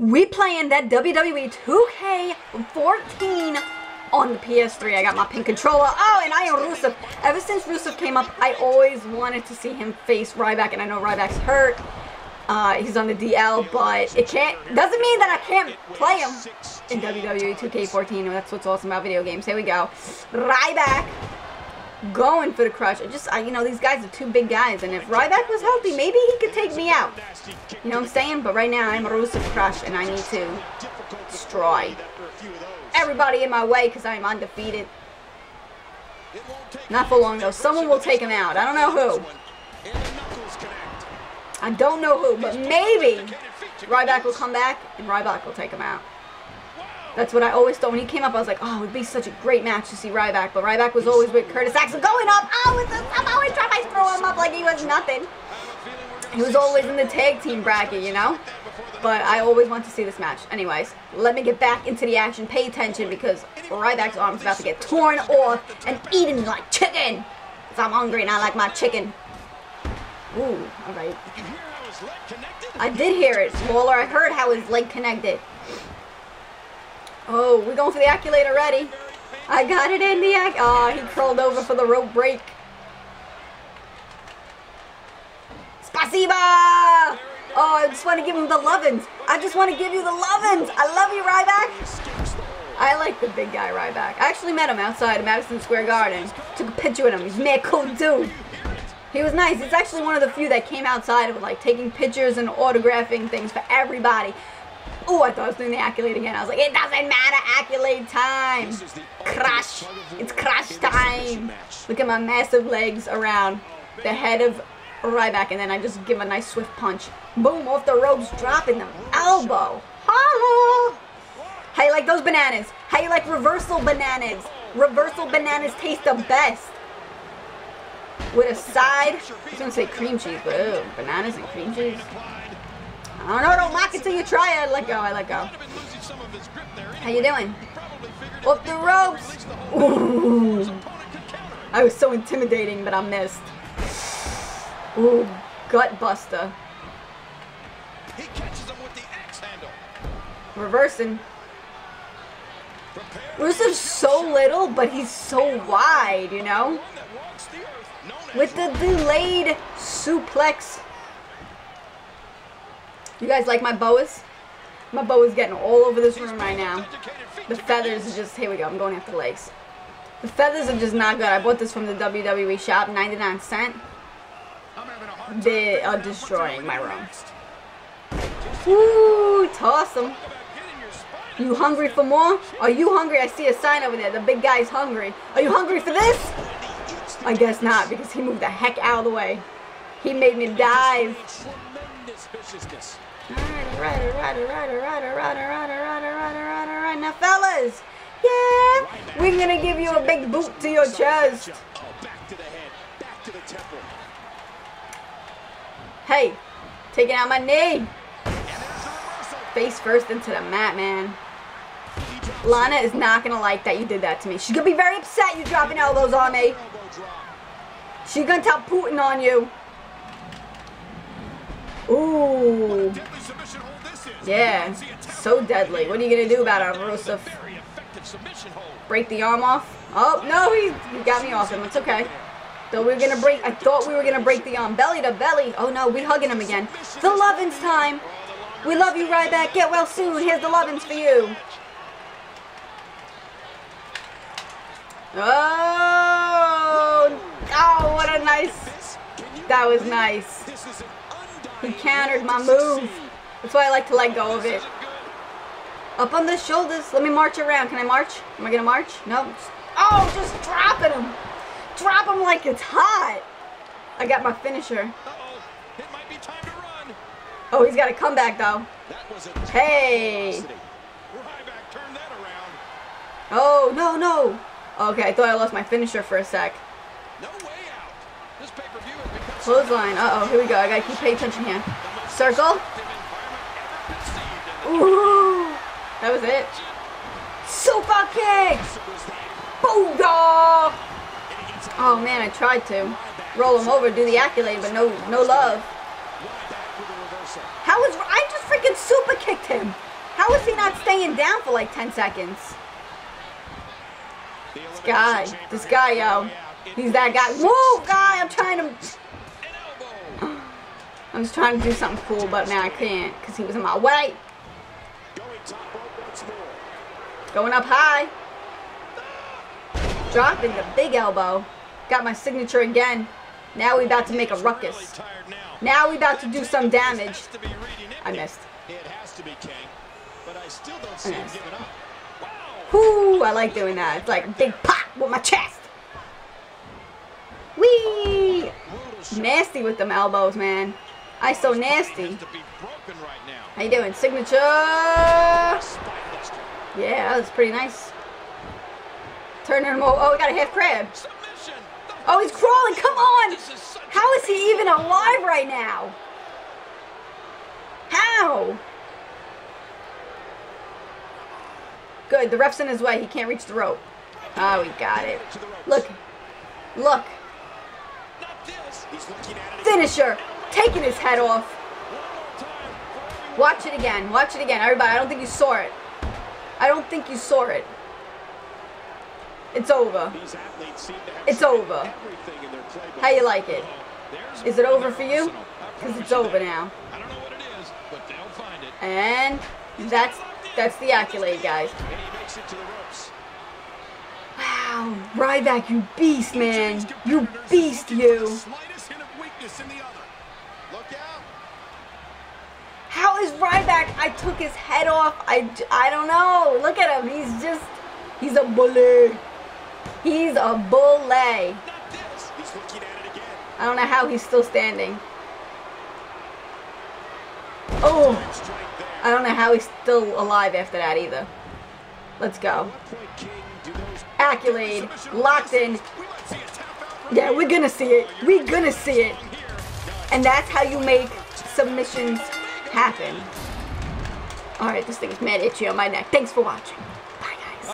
We playing that WWE 2K14 on the PS3. I got my pink controller. Oh, and I am Rusev. Ever since Rusev came up, I always wanted to see him face Ryback, and I know Ryback's hurt. He's on the DL, but it doesn't mean that I can't play him in WWE 2K14. That's what's awesome about video games. Here we go. Ryback going for the crush. You know, these guys are two big guys, and if Ryback was healthy, maybe he could take me out. You know what I'm saying? But right now, I'm a Rusev crush, and I need to destroy everybody in my way because I'm undefeated. Not for long, though. Someone will take him out. I don't know who. I don't know who, but maybe Ryback will come back, and Ryback will take him out. That's what I always thought. When he came up, I was like, oh, it would be such a great match to see Ryback. But Ryback was always with Curtis Axel going up. I'm always trying to throw him up like he was nothing. He was always in the tag team bracket, you know? But I always want to see this match. Anyways, let me get back into the action. Pay attention because Ryback's arm's about to get torn off and eaten like chicken. Because I'm hungry and I like my chicken. Ooh, all right. I did hear it, Waller. I heard how his leg connected. Oh, we're going for the accolade already. I got it in the accolade. Oh, he curled over for the rope break. Spasiba! Oh, I just want to give him the lovin's. I just want to give you the lovin's. I love you, Ryback. I like the big guy, Ryback. I actually met him outside of Madison Square Garden. Took a picture with him. He's a mad cool dude. He was nice. It's actually one of the few that came outside of like taking pictures and autographing things for everybody. Oh, I thought I was doing the accolade again. I was like, it doesn't matter, accolade time. Crush. It's crush time. Look at my massive legs around the head of Ryback, and then I just give a nice swift punch. Boom, off the ropes, dropping them. Elbow. Holla. How you like those bananas? How you like reversal bananas? Reversal bananas taste the best. With a side, I was gonna say cream cheese, but ew, bananas and cream cheese. I don't know, don't mock it till you try it. Let go, I let go. How you doing? Off the ropes. Ooh. I was so intimidating, but I missed. Ooh, gut buster. Reversing. Rusev's so little, but he's so wide, you know? With the delayed suplex. You guys like my boas? My boas getting all over this room right now. The feathers are just, here we go, I'm going after the legs. The feathers are just not good. I bought this from the WWE shop, 99 cent. They are destroying my room. Ooh, toss them. You hungry for more? Are you hungry? I see a sign over there. The big guy's hungry. Are you hungry for this? I guess not, because he moved the heck out of the way. He made me dive. Alright, now fellas, yeah, we're gonna give you a big boot to your chest. Hey, taking out my knee. Face first into the mat, man. Lana is not gonna like that you did that to me. She's gonna be very upset you dropping elbows on me. She's gonna tell Putin on you. Ooh. Yeah, so deadly. What are you gonna do about it, Rusev? Break the arm off? Oh, no, he got me off him. It's okay. So we're gonna break, I thought we were gonna break the arm. Belly to belly. Oh no, we hugging him again. The lovin's time. We love you, Ryback. Get well soon. Here's the lovin's for you. Oh, what a nice, that was nice. He countered my move. That's why I like to let go of it. Up on the shoulders. Let me march around. Can I march? Am I gonna march? No. Oh, just dropping him. Drop him like it's hot. I got my finisher. Oh, he's got a comeback though. Hey. Oh, no, no. Okay, I thought I lost my finisher for a sec. Clothesline. Uh-oh, here we go. I gotta keep paying attention here. Circle. Ooh. That was it. Super kick. Boom. Oh, man, I tried to roll him over, do the accolade, but no love. How was I just freaking super kicked him? How is he not staying down for like 10 seconds? This guy, yo. He's that guy. Whoa, guy, I'm trying to... I was trying to do something cool, but now I can't because he was in my way. Going up high. Dropping the big elbow. Got my signature again. Now we about to make a ruckus. Now we about to do some damage. I missed. Ooh, I like doing that. It's like a big pop with my chest. Whee! Nasty with them elbows, man. I so nasty. How you doing? Signature! Yeah, that was pretty nice. Turning him over. Oh, we got a half crab. Oh, he's crawling. Come on! How is he even alive right now? How? Good. The ref's in his way. He can't reach the rope. Oh, he got it. Look. Look. Finisher. Taking his head off. Watch it again. Watch it again. Everybody, I don't think you saw it. I don't think you saw it. It's over. It's over. How you like it? Is it over for you? Because it's over now. And that's the accolade, guys. Wow, Ryback, you beast, man. You beast, you. How is Ryback? I took his head off. I don't know. Look at him. He's just, he's a bully. He's a bully. I don't know how he's still standing. Oh, I don't know how he's still alive after that either. Let's go. Accolade, locked in. Yeah, we're gonna see it. We're gonna see it. And that's how you make submissions happen. All right, this thing's mad itchy on my neck. Thanks for watching.